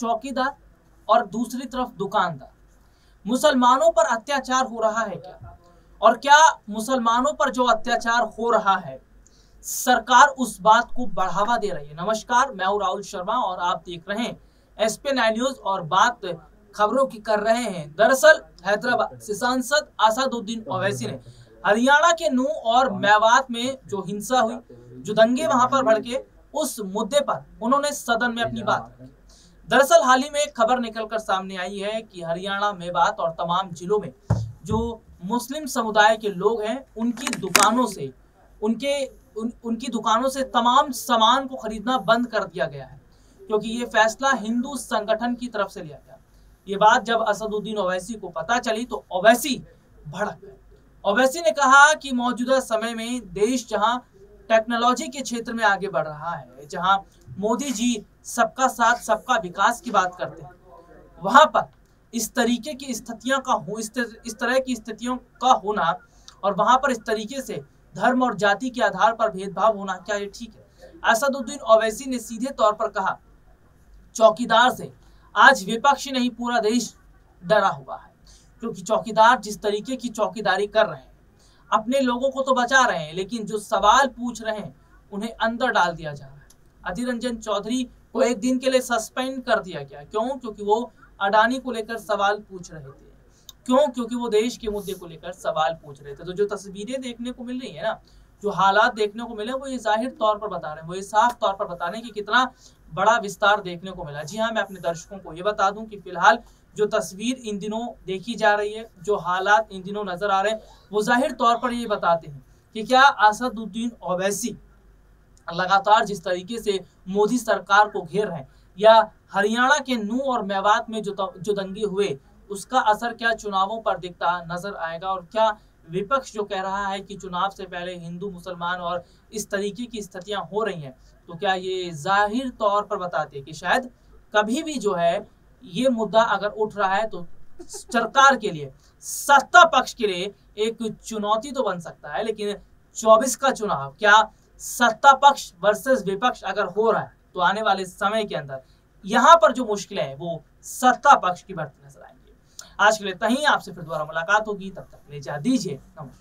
चौकीदार और दूसरी तरफ दुकानदार। मुसलमानों पर अत्याचार हो रहा है क्या? और क्या मुसलमानों पर जो अत्याचार हो रहा है सरकार उस बात को बढ़ावा दे रही है? नमस्कार, मैं हूं राहुल शर्मा और आप देख रहे हैं SP9 न्यूज और बात खबरों की कर रहे हैं। दरअसल हैदराबाद से सांसद असदुद्दीन ओवैसी ने हरियाणा के नूह और मेवात में जो हिंसा हुई, जो दंगे वहां पर भड़के, उस मुद्दे पर उन्होंने सदन में अपनी बात रखी। दरअसल हाल ही में एक खबर निकलकर सामने आई है कि हरियाणा मेवात और तमाम जिलों में जो मुस्लिम समुदाय के लोग हैं उनकी दुकानों से उनकी दुकानों से तमाम सामान को खरीदना बंद कर दिया गया है, क्योंकि ये फैसला हिंदू संगठन की तरफ से लिया गया। ये बात जब असदुद्दीन ओवैसी को पता चली तो ओवैसी भड़क गए। ओवैसी ने कहा कि मौजूदा समय में देश जहां टेक्नोलॉजी के क्षेत्र में आगे बढ़ रहा है, जहां मोदी जी सबका साथ सबका विकास की बात करते हैं, वहां पर इस तरीके की स्थितियां का हो इस तरह की स्थितियों का होना और वहां पर इस तरीके से धर्म और जाति के आधार पर भेदभाव होना, क्या ये ठीक है? असदुद्दीन ओवैसी ने सीधे तौर पर कहा चौकीदार से आज विपक्ष नहीं पूरा देश डरा हुआ है, क्योंकि चौकीदार जिस तरीके की चौकीदारी कर रहे हैं, अपने लोगों को तो बचा रहे हैं, लेकिन जो सवाल पूछ रहे हैं उन्हें अंदर डाल दिया जा रहा है। अधीर रंजन चौधरी को एक दिन के लिए सस्पेंड कर दिया गया। क्यों? क्योंकि वो अडानी को लेकर सवाल पूछ रहे थे। क्यों? क्योंकि वो देश के मुद्दे को लेकर सवाल पूछ रहे थे। तो जो तस्वीरें देखने को मिल रही है ना, जो हालात देखने को मिले, वो ये जाहिर तौर पर बता रहे हैं, वो ये साफ तौर पर बता रहे हैं कि कितना बड़ा विस्तार देखने को मिला। जी हाँ, मैं अपने दर्शकों को ये बता दूं कि फिलहाल जो तस्वीर इन दिनों देखी जा रही है, जो हालात इन दिनों नजर आ रहे हैं, वो जाहिर तौर पर ये बताते हैं कि क्या असदुद्दीन ओवैसी लगातार जिस तरीके से मोदी सरकार को घेर रहे हैं, या हरियाणा के नूह और मेवात में जो दंगे हुए, उसका असर क्या चुनावों पर दिखता नजर आएगा? और क्या विपक्ष जो कह रहा है कि चुनाव से पहले हिंदू मुसलमान और इस तरीके की स्थितियां हो रही हैं, तो क्या ये जाहिर तौर पर बताते हैं कि शायद कभी भी जो है ये मुद्दा अगर उठ रहा है तो सरकार के लिए, सत्ता पक्ष के लिए एक चुनौती तो बन सकता है। लेकिन 24 का चुनाव, क्या सत्ता पक्ष वर्सेस विपक्ष अगर हो रहा है, तो आने वाले समय के अंदर यहाँ पर जो मुश्किलें हैं वो सत्ता पक्ष की बढ़ती नजर आएंगी। आज के लिए इतना ही, आपसे फिर दोबारा मुलाकात होगी, तब तक ले जा दीजिए, नमस्कार।